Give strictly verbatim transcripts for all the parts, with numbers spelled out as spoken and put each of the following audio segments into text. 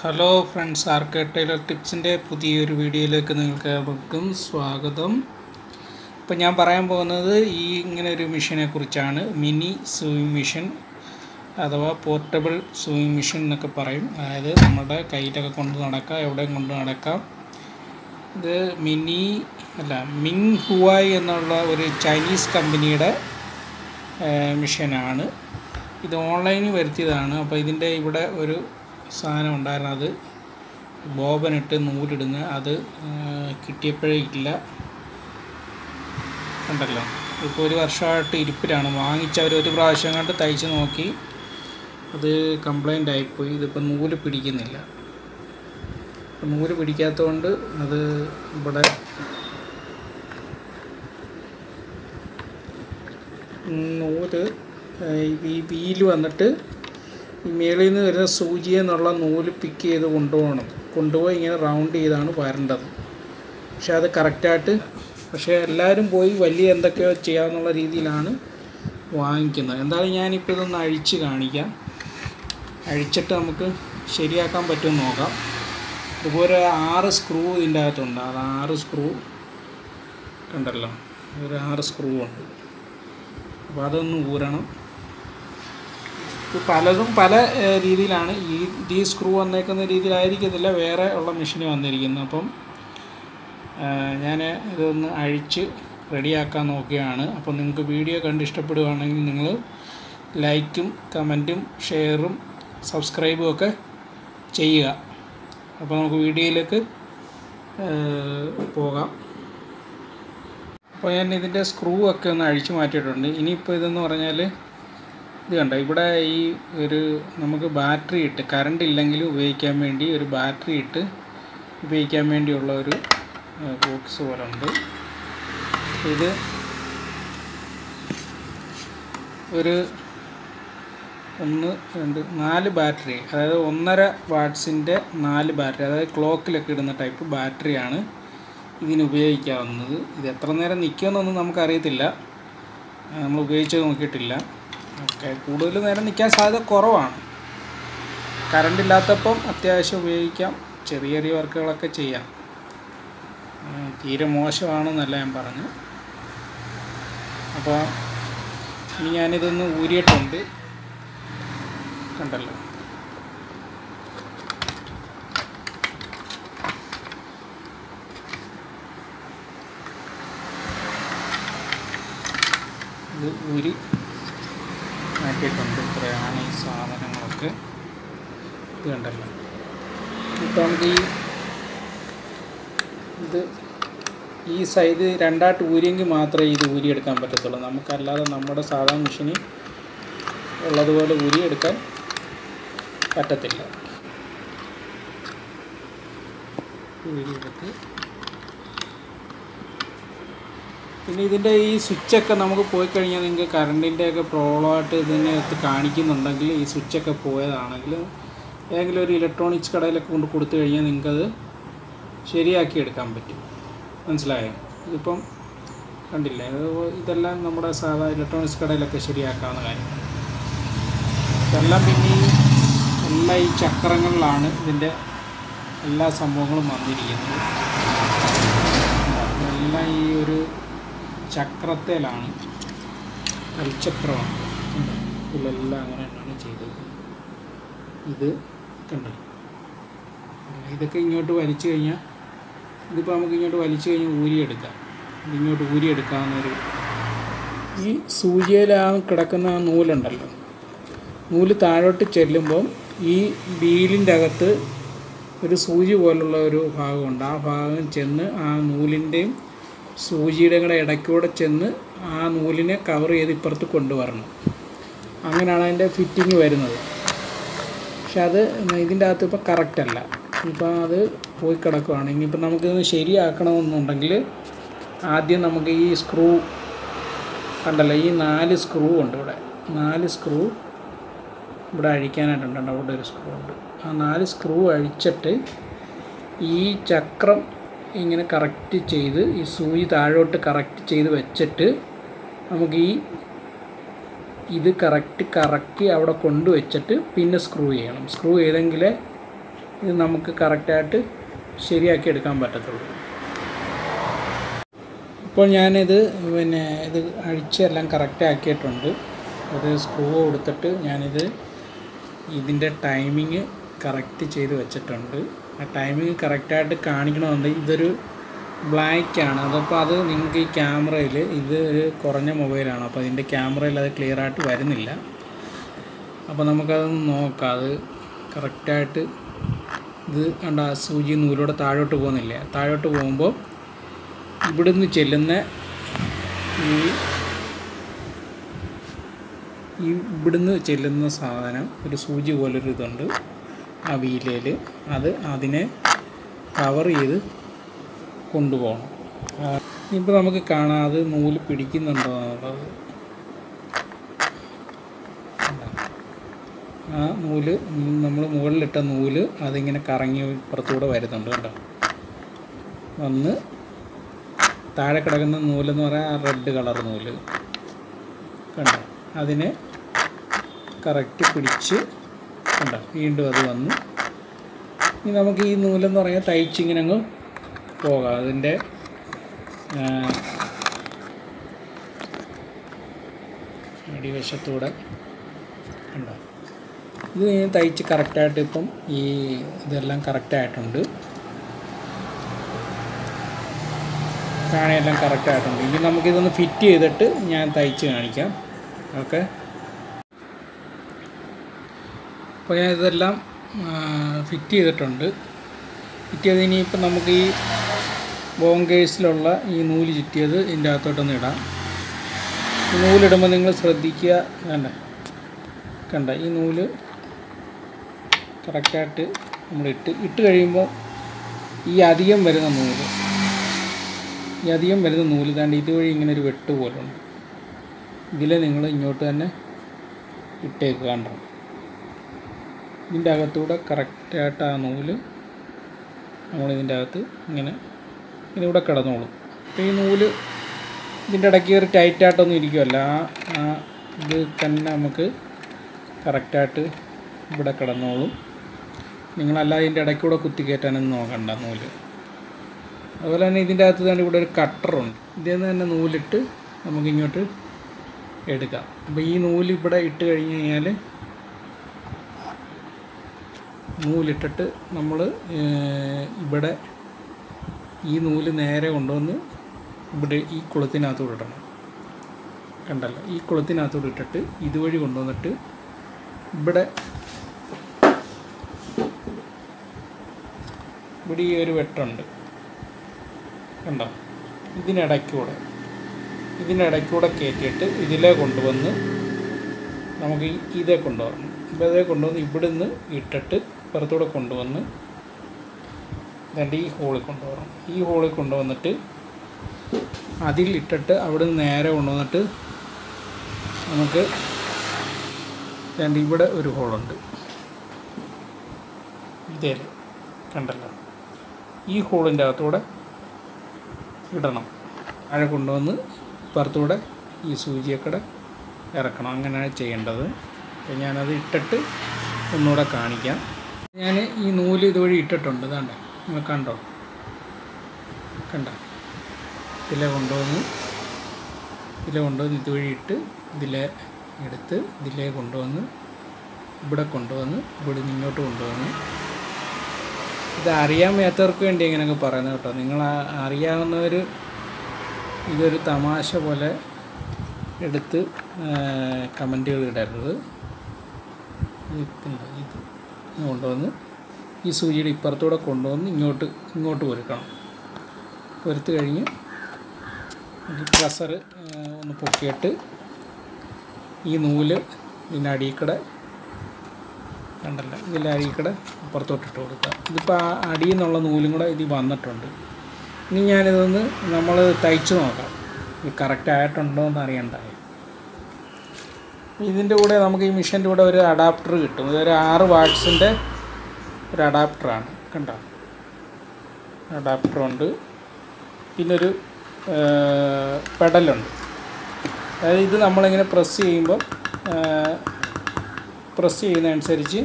Hello friends, R K tailor ടിപ്സിൻ്റെ പുതിയൊരു വീഡിയോയിലേക്ക് നിങ്ങൾക്ക് ഏവർക്കും സ്വാഗതം. ഇപ്പം ഞാൻ പറയാൻ പോകുന്നത് ഈ ഇങ്ങനെ ഒരു മെഷീനെ കുറിച്ചാണ്. മിനി സൂയിങ് മെഷീൻ അഥവാ പോർട്ടബിൾ സൂയിങ് മെഷീൻ എന്നൊക്കെ പറയും. അതായത് നമ്മുടെ കയ്യിലൊക്കെ കൊണ്ട് നടക്കാം, എവിടെയും കൊണ്ട് നടക്കാം. ഇത് മിനി അല്ല മിങ് ഹുവായ് എന്നുള്ള ഒരു ചൈനീസ് കമ്പനിയുടെ മെഷീനാണ്. ഇത് ഓൺലൈനിൽ വരുത്തിയതാണ്. അപ്പോൾ ഇതിൻ്റെ ഇവിടെ ഒരു സാധനം ഉണ്ടായിരുന്നു, അത് ബോബനിട്ട് നൂലിടുന്ന അത് കിട്ടിയപ്പോഴേ ഇല്ല. ഉണ്ടല്ലോ, ഇപ്പോൾ ഒരു വർഷമായിട്ട് ഇരിപ്പിലാണ്. വാങ്ങിച്ചവർ ഒരു പ്രാവശ്യം കണ്ട് തയ്ച്ച് നോക്കി, അത് കംപ്ലൈൻ്റ് ആയിപ്പോയി. ഇതിപ്പോൾ നൂല് പിടിക്കുന്നില്ല. നൂല് പിടിക്കാത്തതുകൊണ്ട് അത് ഇവിടെ നൂല് ഈ വീല് വന്നിട്ട് ഈ മേളിൽ നിന്ന് വരുന്ന സൂചി എന്നുള്ള നൂല് പിക്ക് ചെയ്ത് കൊണ്ടുപോകണം. കൊണ്ടുപോയി ഇങ്ങനെ റൗണ്ട് ചെയ്താണ് വരേണ്ടത്. പക്ഷെ അത് കറക്റ്റായിട്ട്, പക്ഷേ എല്ലാവരും പോയി വലിയ എന്തൊക്കെയോ ചെയ്യാമെന്നുള്ള രീതിയിലാണ് വാങ്ങിക്കുന്നത്. എന്തായാലും ഞാനിപ്പോൾ ഇതൊന്ന് അഴിച്ച് കാണിക്കാം. അഴിച്ചിട്ട് നമുക്ക് ശരിയാക്കാൻ പറ്റുമെന്ന് നോക്കാം. ഇതുപോലെ ആറ് സ്ക്രൂ ഇതിൻ്റെ അകത്തുണ്ട്. അത് ആറ് സ്ക്രൂ കണ്ടല്ലോ, ഒരു ആറ് സ്ക്രൂ ഉണ്ട്. അപ്പോൾ അതൊന്ന് ഊരണം. പലതും പല രീതിയിലാണ്. ഈ ഈ സ്ക്രൂ വന്നേക്കുന്ന രീതിയിലായിരിക്കത്തില്ല വേറെ ഉള്ള മെഷീന് വന്നിരിക്കുന്നത്. അപ്പം ഞാൻ ഇതൊന്ന് അഴിച്ച് റെഡിയാക്കാൻ നോക്കുകയാണ്. അപ്പം നിങ്ങൾക്ക് വീഡിയോ കണ്ട് ഇഷ്ടപ്പെടുകയാണെങ്കിൽ നിങ്ങൾ ലൈക്കും കമൻറ്റും ഷെയറും സബ്സ്ക്രൈബും ഒക്കെ ചെയ്യുക. അപ്പോൾ നമുക്ക് വീഡിയോയിലേക്ക് പോകാം. അപ്പോൾ ഞാൻ ഇതിൻ്റെ സ്ക്രൂ ഒക്കെ ഒന്ന് അഴിച്ച് മാറ്റിയിട്ടുണ്ട്. ഇനിയിപ്പോൾ ഇതെന്ന് പറഞ്ഞാൽ ഇത് കണ്ടോ, ഇവിടെ ഈ ഒരു നമുക്ക് ബാറ്ററി ഇട്ട്, കറണ്ട് ഇല്ലെങ്കിലും ഉപയോഗിക്കാൻ വേണ്ടി ഒരു ബാറ്ററി ഇട്ട് ഉപയോഗിക്കാൻ വേണ്ടിയുള്ള ഒരു ബോക്സ് പോലെ ഉണ്ട്. ഇത് ഒരു ഒന്ന് രണ്ട് നാല് ബാറ്ററി, അതായത് ഒന്നര വാട്ട്സിൻ്റെ നാല് ബാറ്ററി, അതായത് ക്ലോക്കിലൊക്കെ ഇടുന്ന ടൈപ്പ് ബാറ്ററിയാണ് ഇതിനുപയോഗിക്കാവുന്നത്. ഇത് എത്ര നേരം നിൽക്കുമെന്നൊന്നും നമുക്കറിയത്തില്ല, നമ്മൾ ഉപയോഗിച്ച് നോക്കിയിട്ടില്ല. ഓക്കെ, കൂടുതൽ നേരം നിൽക്കാൻ സാധ്യത കുറവാണ്. കറണ്ട് ഇല്ലാത്തപ്പം അത്യാവശ്യം ഉപയോഗിക്കാം, ചെറിയ ചെറിയ വർക്കുകളൊക്കെ ചെയ്യാം. തീരെ മോശമാണെന്നല്ല ഞാൻ പറഞ്ഞു. അപ്പോൾ ഇനി ഞാനിതൊന്ന് ഊരിയിട്ടുണ്ട്, കണ്ടല്ലോ. ഇത് ഊരി മാറ്റിയിട്ടുണ്ട്. ഇത്രയാണ് ഈ സാധനങ്ങളൊക്കെ. ഇത് കണ്ടല്ലോ, ഇപ്പോൾ നമുക്ക് ഈ ഇത് ഈ സൈഡ് രണ്ടായിട്ട് ഊരിയെങ്കിൽ മാത്രമേ ഇത് ഊരിയെടുക്കാൻ പറ്റത്തുള്ളൂ. നമുക്കല്ലാതെ നമ്മുടെ സാധാരണ മെഷീനിൽ ഉള്ളതുപോലെ ഊരിയെടുക്കാൻ പറ്റത്തില്ല. ഊരിയെടുത്ത് പിന്നെ ഇതിൻ്റെ ഈ സ്വിച്ചൊക്കെ നമുക്ക് പോയി കഴിഞ്ഞാൽ, നിങ്ങൾക്ക് കറണ്ടിൻ്റെയൊക്കെ പ്രോബ്ലമായിട്ട് ഇതിനകത്ത് കാണിക്കുന്നുണ്ടെങ്കിൽ, ഈ സ്വിച്ചൊക്കെ പോയതാണെങ്കിൽ ഏതെങ്കിലും ഒരു ഇലക്ട്രോണിക്സ് കടയിലൊക്കെ കൊണ്ട് കൊടുത്തു കഴിഞ്ഞാൽ നിങ്ങൾക്കത് ശരിയാക്കി എടുക്കാൻ പറ്റും. മനസ്സിലായോ? ഇതിപ്പം കണ്ടില്ലേ, ഇതെല്ലാം നമ്മുടെ സാധാ ഇലക്ട്രോണിക്സ് കടയിലൊക്കെ ശരിയാക്കാവുന്ന കാര്യം. ഇതെല്ലാം പിന്നെ ഈ എല്ലാ ഈ ചക്രങ്ങളിലാണ് ഇതിൻ്റെ എല്ലാ സംഭവങ്ങളും വന്നിരിക്കുന്നത്. എല്ലാം ഈ ഒരു ചക്രത്തിലാണ്, കൽച്ചക്രമാണ്. ഇതിലെല്ലാം അങ്ങനെ തന്നെയാണ് ചെയ്തത്. ഇത് കണ്ടു, ഇതൊക്കെ ഇങ്ങോട്ട് വലിച്ചു കഴിഞ്ഞാൽ, ഇതിപ്പോൾ നമുക്ക് ഇങ്ങോട്ട് വലിച്ചു കഴിഞ്ഞാൽ ഊരിയെടുക്കാം. ഇതിങ്ങോട്ട് ഊരിയെടുക്കാവുന്നൊരു ഈ സൂചിയിൽ ആ കിടക്കുന്ന ആ നൂലുണ്ടല്ലോ, നൂല് താഴോട്ട് ചെല്ലുമ്പം ഈ ബീലിൻ്റെ അകത്ത് ഒരു സൂചി പോലുള്ള ഒരു ഭാഗമുണ്ട്. ആ ഭാഗം ചെന്ന് ആ നൂലിൻ്റെയും സൂചിയുടെ കൂടെ ഇടയ്ക്കൂടെ ചെന്ന് ആ നൂലിനെ കവർ ചെയ്ത് ഇപ്പുറത്ത് കൊണ്ടുവരണം. അങ്ങനെയാണ് അതിൻ്റെ ഫിറ്റിങ് വരുന്നത്. പക്ഷെ അത് ഇതിൻ്റെ അകത്ത് ഇപ്പോൾ കറക്റ്റല്ല, ഇപ്പം അത് പോയി കിടക്കുകയാണ്. ഇനിയിപ്പോൾ നമുക്കിത് ശരിയാക്കണമെന്നുണ്ടെങ്കിൽ ആദ്യം നമുക്ക് ഈ സ്ക്രൂ കണ്ടല്ലോ, ഈ നാല് സ്ക്രൂ ഉണ്ട് ഇവിടെ. നാല് സ്ക്രൂ ഇവിടെ അഴിക്കാനായിട്ടുണ്ട്. അവിടെ ഒരു സ്ക്രൂ ഉണ്ട്. ആ നാല് സ്ക്രൂ അഴിച്ചിട്ട് ഈ ചക്രം ഇങ്ങനെ കറക്റ്റ് ചെയ്ത് ഈ സൂചി താഴോട്ട് കറക്റ്റ് ചെയ്ത് വെച്ചിട്ട് നമുക്ക് ഈ ഇത് കറക്റ്റ് കറക്കി അവിടെ കൊണ്ടുവച്ചിട്ട് പിന്നെ സ്ക്രൂ ചെയ്യണം. സ്ക്രൂ ചെയ്തെങ്കിലേ ഇത് നമുക്ക് കറക്റ്റ് ആയിട്ട് ശരിയാക്കി എടുക്കാൻ പറ്റത്തുള്ളൂ. ഇപ്പോൾ ഞാൻ ഇത് പിന്നെ ഇത് അഴിച്ചെല്ലാം കറക്റ്റ് ആക്കിയിട്ടുണ്ട്. ഒരു സ്ക്രൂ കൊടുത്തിട്ട് ഞാനിത് ഇതിൻ്റെ ടൈമിങ് കറക്റ്റ് ചെയ്ത് വെച്ചിട്ടുണ്ട്. ആ ടൈമിങ് കറക്റ്റായിട്ട് കാണിക്കണമെന്നുണ്ടെങ്കിൽ ഇതൊരു ബ്ലാക്കാണ്. അതപ്പോൾ അത് നിങ്ങൾക്ക് ഈ ക്യാമറയിൽ ഇത് ഒരു കുറഞ്ഞ മൊബൈലാണ്, അപ്പോൾ ഇതിൻ്റെ ക്യാമറയിൽ അത് ക്ലിയർ ആയിട്ട് വരുന്നില്ല. അപ്പോൾ നമുക്കതൊന്ന് നോക്കാം. അത് കറക്റ്റായിട്ട് ഇത് കണ്ട സൂചി നൂലിലൂടെ താഴോട്ട് പോകുന്നില്ല. താഴോട്ട് പോകുമ്പോൾ ഇവിടുന്ന് ചെല്ലുന്ന ഈ ഇവിടുന്ന് ചെല്ലുന്ന സാധനം ഒരു സൂചി പോലൊരു ഇതുണ്ട് ആ വീലയിൽ. അത് അതിനെ കവർ ചെയ്ത് കൊണ്ടുപോകണം. ഇപ്പോൾ നമുക്ക് കാണാം അത് നൂല് പിടിക്കുന്നുണ്ടോ എന്നുള്ളത്. ആ നൂല് നമ്മൾ മുകളിലിട്ട നൂല് അതിങ്ങനെ കറങ്ങി പുറത്തൂടെ വരുന്നുണ്ട് കേട്ടോ. വന്ന് താഴെ കിടക്കുന്ന നൂലെന്ന് പറയാൻ റെഡ് കളർ നൂല് കണ്ടോ, അതിനെ കറക്റ്റ് പിടിച്ച് കണ്ടോ വീണ്ടും അത് വന്നു. ഇനി നമുക്ക് ഈ നൂലെന്ന് പറയാൻ തയ്ച്ചിങ്ങനെ അങ്ങ് പോകാം. അതിൻ്റെ അടിവശത്തൂടെ കണ്ടോ ഇത് ഞാൻ തയ്ച്ച് കറക്റ്റായിട്ട് ഇപ്പം ഈ ഇതെല്ലാം കറക്റ്റായിട്ടുണ്ട്, കാണാനെല്ലാം കറക്റ്റായിട്ടുണ്ട്. ഇനി നമുക്കിതൊന്ന് ഫിറ്റ് ചെയ്തിട്ട് ഞാൻ തയ്ച്ച് കാണിക്കാം. ഓക്കെ, അപ്പോൾ ഞാൻ ഇതെല്ലാം ഫിറ്റ് ചെയ്തിട്ടുണ്ട്. ഫിറ്റ് ചെയ്ത് ഇനിയിപ്പോൾ നമുക്ക് ഈ ബോങ്കേഴ്സിലുള്ള ഈ നൂല് ചുറ്റിയത് ഇതിൻ്റെ അകത്തോട്ടൊന്ന് ഇടാം. നൂലിടുമ്പോൾ നിങ്ങൾ ശ്രദ്ധിക്കുക. വേണ്ട കണ്ട ഈ നൂല് കറക്റ്റായിട്ട് നമ്മൾ ഇട്ട് ഇട്ട് കഴിയുമ്പോൾ ഈ അധികം വരുന്ന നൂല് ഈ അധികം വരുന്ന നൂല് താണ്ട് ഇതുവഴി ഇങ്ങനെ ഒരു വെട്ട് പോലുണ്ട്. ഇതിൽ നിങ്ങൾ ഇങ്ങോട്ട് തന്നെ ഇട്ടേക്ക് കണ്ടോ. ഇതിൻ്റെ അകത്തൂടെ കറക്റ്റായിട്ട് ആ നൂല് നമ്മളിതിൻ്റെ അകത്ത് ഇങ്ങനെ ഇതിലൂടെ കിടന്നോളും. അപ്പോൾ ഈ നൂല് ഇതിൻ്റെ ഇടയ്ക്ക് ഒരു ടൈറ്റായിട്ടൊന്നും ഇരിക്കുമല്ല. ആ ആ ഇത് തന്നെ നമുക്ക് കറക്റ്റായിട്ട് ഇവിടെ കിടന്നോളും. നിങ്ങളല്ലാതെ ഇതിൻ്റെ ഇടയ്ക്കൂടെ കുത്തി കയറ്റാനൊന്നും നോക്കണ്ട നൂല്. അതുപോലെ തന്നെ ഇതിൻ്റെ അകത്ത് തന്നെ ഇവിടെ ഒരു കട്ടറുണ്ട്. ഇതിൽ തന്നെ നൂലിട്ട് നമുക്കിങ്ങോട്ട് എടുക്കാം. അപ്പോൾ ഈ നൂല് ഇവിടെ ഇട്ട് കഴിഞ്ഞ് കഴിഞ്ഞാൽ നൂലിട്ടിട്ട് നമ്മൾ ഇവിടെ ഈ നൂല് നേരെ കൊണ്ടുവന്ന് ഇവിടെ ഈ കുളത്തിനകത്തോട് ഇടണം. കണ്ടല്ലോ, ഈ കുളത്തിനകത്തോട് ഇട്ടിട്ട് ഇതുവഴി കൊണ്ടുവന്നിട്ട് ഇവിടെ ഇവിടെ ഈ ഒരു വെട്ടുണ്ട് കണ്ടോ. ഇതിനിടയ്ക്കൂടെ ഇതിനിടയ്ക്കൂടെ കയറ്റിയിട്ട് ഇതിലേ കൊണ്ടുവന്ന് നമുക്ക് ഇതേ കൊണ്ടുവരണം. ഇപ്പം ഇതേ കൊണ്ടുവന്ന് ഇവിടുന്ന് ഇട്ടിട്ട് പുറത്തൂടെ കൊണ്ടുവന്ന് രണ്ട് ഈ ഹോളിൽ കൊണ്ടുവരണം. ഈ ഹോളിൽ കൊണ്ടുവന്നിട്ട് അതിലിട്ടിട്ട് അവിടുന്ന് നേരെ കൊണ്ടുവന്നിട്ട് നമുക്ക് രണ്ട് ഇവിടെ ഒരു ഹോളുണ്ട്. ഇതേ കണ്ടല്ലോ, ഈ ഹോളിൻ്റെ അകത്തൂടെ ഇടണം. അഴ കൊണ്ടുവന്ന് പുറത്തൂടെ ഈ സൂചിയൊക്കെ ഇറക്കണം. അങ്ങനെയാണ് ചെയ്യേണ്ടത്. അപ്പം ഞാനത് ഇട്ടിട്ട് ഒന്നുകൂടെ കാണിക്കാം. ഞാൻ ഈ നൂല് ഇതുവഴി ഇട്ടിട്ടുണ്ട്. ഇതാണ്ടേ നിങ്ങൾ കണ്ടോ, കണ്ട ഇതിലെ കൊണ്ടുവന്ന് ഇതിലെ കൊണ്ടുവന്ന് ഇതുവഴി ഇട്ട് ഇതിലെ എടുത്ത് ഇതിലേ കൊണ്ടുവന്ന് ഇവിടെ കൊണ്ടുവന്ന് ഇവിടെ നിന്ന് ഇങ്ങോട്ട് കൊണ്ടുവന്ന്. ഇത് അറിയാൻ മേത്തവർക്ക് വേണ്ടി ഇങ്ങനെയൊക്കെ പറയുന്നത് കേട്ടോ. നിങ്ങൾ അറിയാവുന്നവർ ഇതൊരു തമാശ പോലെ എടുത്ത് കമൻറ്റുകൾ ഇടരുത്. ഇത് കൊണ്ടുവന്ന് ഈ സൂചിയുടെ ഇപ്പുറത്തൂടെ കൊണ്ടുവന്ന് ഇങ്ങോട്ട് ഇങ്ങോട്ട് പൊരുക്കണം. പൊരുത്ത് കഴിഞ്ഞ് പ്രസർ ഒന്ന് പൊക്കിയിട്ട് ഈ നൂല് ഇതിൻ്റെ അടിയിൽക്കടെ കണ്ടല്ല ഇതിൻ്റെ അടിയിൽക്കടെ പുറത്തോട്ടിട്ട് കൊടുക്കുക. ഇതിപ്പോൾ ആ അടിയിൽ നിന്നുള്ള നൂലും കൂടെ ഇതിൽ വന്നിട്ടുണ്ട്. ഇനി ഞാനിതൊന്ന് നമ്മൾ തയ്ച്ച് നോക്കാം. ഇത് കറക്റ്റായിട്ടുണ്ടോ എന്ന് അറിയണ്ടായി. ഇതിൻ്റെ കൂടെ നമുക്ക് ഈ മെഷീൻ്റെ കൂടെ ഒരു അഡാപ്റ്റർ കിട്ടും. ഇതൊരു ആറ് വാട്ട്സിൻ്റെ ഒരു അഡാപ്റ്ററാണ് കണ്ടോ. അഡാപ്റ്ററുണ്ട്, പിന്നൊരു പെഡലുണ്ട്. അതായത് ഇത് നമ്മളിങ്ങനെ പ്രസ് ചെയ്യുമ്പോൾ പ്രസ് ചെയ്യുന്നതനുസരിച്ച്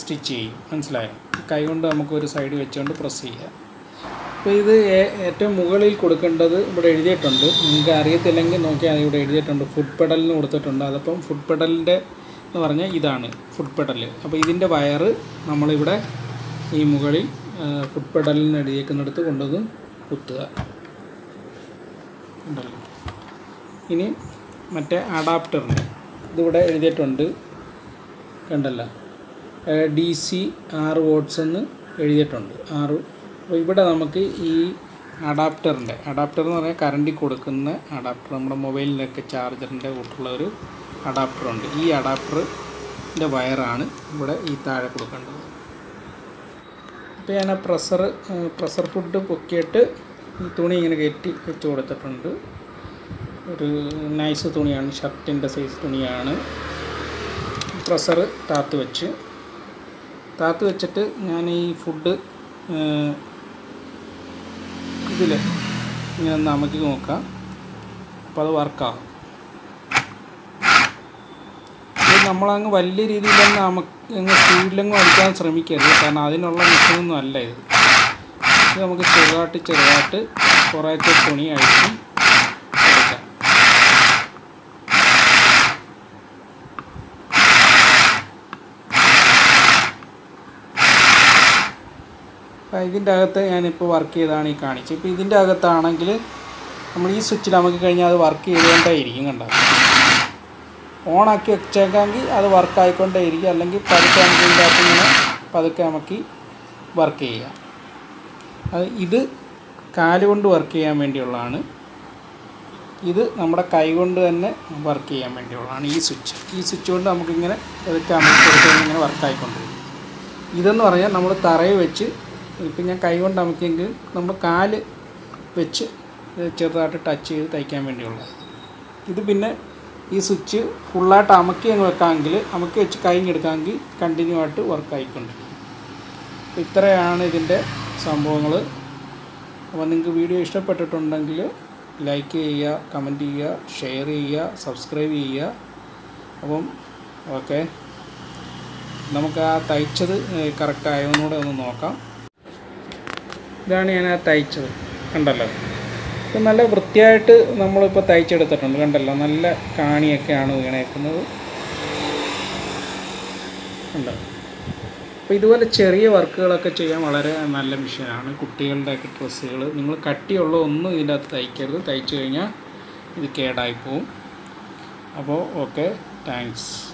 സ്റ്റിച്ച് ചെയ്യും. മനസ്സിലായോ? കൈകൊണ്ട് നമുക്കൊരു സൈഡ് വെച്ചുകൊണ്ട് പ്രസ് ചെയ്യാം. അപ്പോൾ ഇത് ഏറ്റവും മുകളിൽ കൊടുക്കേണ്ടത് ഇവിടെ എഴുതിയിട്ടുണ്ട്. നിങ്ങൾക്ക് അറിയത്തില്ലെങ്കിൽ നോക്കിയാൽ ഇവിടെ എഴുതിയിട്ടുണ്ട്, ഫുഡ് പെഡലിന് കൊടുത്തിട്ടുണ്ട്. അതപ്പം ഫുഡ് പെഡലിൻ്റെ എന്ന് പറഞ്ഞാൽ ഇതാണ് ഫുഡ് പെഡൽ. അപ്പോൾ ഇതിൻ്റെ വയറ് നമ്മളിവിടെ ഈ മുകളിൽ ഫുഡ് പെഡലിന് എഴുതിയേക്കുന്നിടത്ത് കൊണ്ടത് കുത്തുക. ഉണ്ടല്ലോ. ഇനി മറ്റേ അഡാപ്റ്ററിന് ഇതിവിടെ എഴുതിയിട്ടുണ്ട്, കണ്ടല്ലോ, ഡി സി ആറ് വോട്ട്സ് എന്ന് എഴുതിയിട്ടുണ്ട്, ആറ്. അപ്പോൾ ഇവിടെ നമുക്ക് ഈ അഡാപ്റ്ററിൻ്റെ അഡാപ്റ്റർ എന്ന് പറഞ്ഞാൽ കറണ്ടിൽ കൊടുക്കുന്ന അഡാപ്റ്റർ, നമ്മുടെ മൊബൈലിലൊക്കെ ചാർജറിൻ്റെ കൂട്ടുള്ള ഒരു അഡാപ്റ്ററുണ്ട്. ഈ അഡാപ്റ്ററിൻ്റെ വയറാണ് ഇവിടെ ഈ താഴെ കൊടുക്കേണ്ടത്. അപ്പോൾ ഞാൻ ആ പ്രഷർ പ്രഷർ ഫുഡ് പൊക്കിയിട്ട് ഈ തുണി ഇങ്ങനെ കയറ്റി വെച്ച് കൊടുത്തിട്ടുണ്ട്. ഒരു നൈസ് തുണിയാണ്, ഷർട്ടിൻ്റെ സൈസ് തുണിയാണ്. പ്രഷർ താത്ത് വെച്ച് താത്ത് വെച്ചിട്ട് ഞാൻ ഈ ഫുഡ് ഇതിൽ ഇങ്ങനെ നമുക്ക് നോക്കാം. അപ്പോൾ അത് വർക്കാകും. നമ്മളങ്ങ് വലിയ രീതിയിലങ്ങ് നമുക്ക് അങ്ങ് സ്പീഡിലങ്ങ് അടിക്കാൻ ശ്രമിക്കരുത്, കാരണം അതിനുള്ള മിഷനൊന്നും അല്ല ഇത്. ഇത് നമുക്ക് ചെറുതായിട്ട് ചെറുതായിട്ട് കുറേയൊക്കെ തുണി അഴിക്കും. ഇതിൻ്റെ അകത്ത് ഞാനിപ്പോൾ വർക്ക് ചെയ്താണ് ഈ കാണിച്ചത്. ഇപ്പോൾ ഇതിൻ്റെ അകത്താണെങ്കിൽ നമ്മൾ ഈ സ്വിച്ചിൽ നമുക്ക് കഴിഞ്ഞാൽ അത് വർക്ക് ചെയ്തുകൊണ്ടേയിരിക്കും. കണ്ട, ഓണാക്കി വെച്ചേക്കാമെങ്കിൽ അത് വർക്ക് ആയിക്കൊണ്ടേയിരിക്കും, അല്ലെങ്കിൽ പതുക്കെ നമുക്ക് ഇതിൻ്റെ അകത്ത് ഇങ്ങനെ പതുക്കെ നമുക്ക് വർക്ക് ചെയ്യാം. അത് ഇത് കാലുകൊണ്ട് വർക്ക് ചെയ്യാൻ വേണ്ടിയുള്ളതാണ്, ഇത് നമ്മുടെ കൈ കൊണ്ട് തന്നെ വർക്ക് ചെയ്യാൻ വേണ്ടിയുള്ളതാണ്. ഈ സ്വിച്ച് ഈ സ്വിച്ച് കൊണ്ട് നമുക്കിങ്ങനെ പതുക്കെ അമർത്തിയെടുത്ത് ഇങ്ങനെ വർക്ക് ആയിക്കൊണ്ടിരിക്കും. ഇതെന്ന് പറഞ്ഞാൽ നമ്മൾ തറയിൽ വെച്ച്, ഇപ്പം ഞാൻ കൈ കൊണ്ട് അമക്കിയെങ്കിൽ നമ്മൾ കാല് വെച്ച് ചെറുതായിട്ട് ടച്ച് ചെയ്ത് തയ്ക്കാൻ വേണ്ടിയുള്ളത്. ഇത് പിന്നെ ഈ സ്വിച്ച് ഫുള്ളായിട്ട് അമക്കി അങ്ങ് വെക്കാമെങ്കിൽ, അമക്കി വെച്ച് കൈ എടുക്കാമെങ്കിൽ കണ്ടിന്യൂ ആയിട്ട് വർക്ക് ആയിക്കൊണ്ടിരിക്കും. ഇത്രയാണ് ഇതിൻ്റെ സംഭവങ്ങൾ. അപ്പോൾ നിങ്ങൾക്ക് വീഡിയോ ഇഷ്ടപ്പെട്ടിട്ടുണ്ടെങ്കിൽ ലൈക്ക് ചെയ്യുക, കമൻറ്റ് ചെയ്യുക, ഷെയർ ചെയ്യുക, സബ്സ്ക്രൈബ് ചെയ്യുക. അപ്പം ഓക്കെ, നമുക്ക് ആ തയ്ച്ചത് കറക്റ്റ് ആയതെന്നൂടെ ഒന്ന് നോക്കാം. ഇതാണ് ഞാൻ ആ തയ്ച്ചത്, കണ്ടല്ലോ. ഇപ്പം നല്ല വൃത്തിയായിട്ട് നമ്മളിപ്പോൾ തയ്ച്ചെടുത്തിട്ടുണ്ട്, കണ്ടല്ലോ. നല്ല കാണിയൊക്കെയാണ് വീണേക്കുന്നത്, കണ്ടോ. അപ്പോൾ ഇതുപോലെ ചെറിയ വർക്കുകളൊക്കെ ചെയ്യാൻ വളരെ നല്ല മെഷീനാണ്. കുട്ടികളുടെയൊക്കെ ഡ്രസ്സുകൾ നിങ്ങൾ കട്ടിയുള്ള ഒന്നും ഇതിൻ്റെ അകത്ത് തയ്ക്കരുത്, തയ്ച്ചു കഴിഞ്ഞാൽ ഇത് കേടായിപ്പോവും. അപ്പോൾ ഓക്കെ, താങ്ക്സ്.